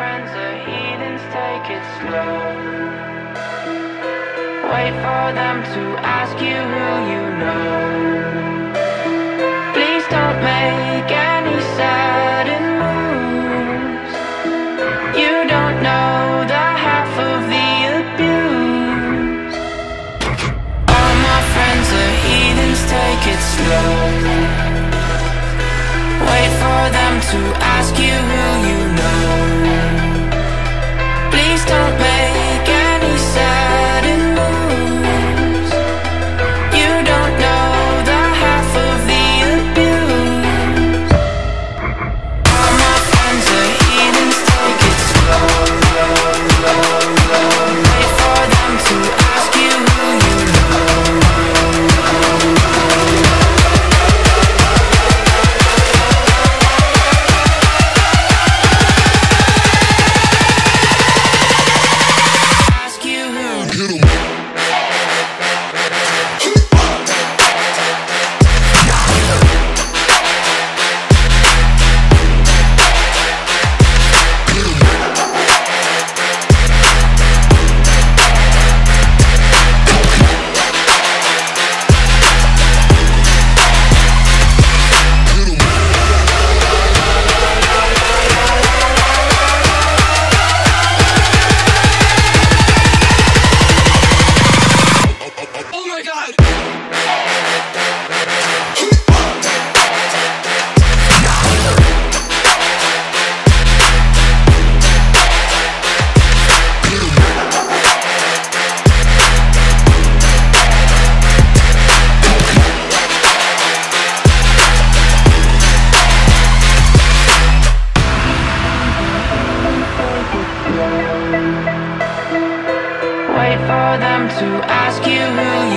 friends are heathens, take it slow. Wait for them to ask you who you know. Please don't make any sudden moves. You don't know the half of the abuse. All my friends are heathens, take it slow. Wait for them to ask you who you know. Please don't make any sudden moves. You don't know the half of the abuse. All my friends are heathens, take it slow. Wait for them to ask you who you know. Ask you who. Get 'em. Wait for them to ask you who you are.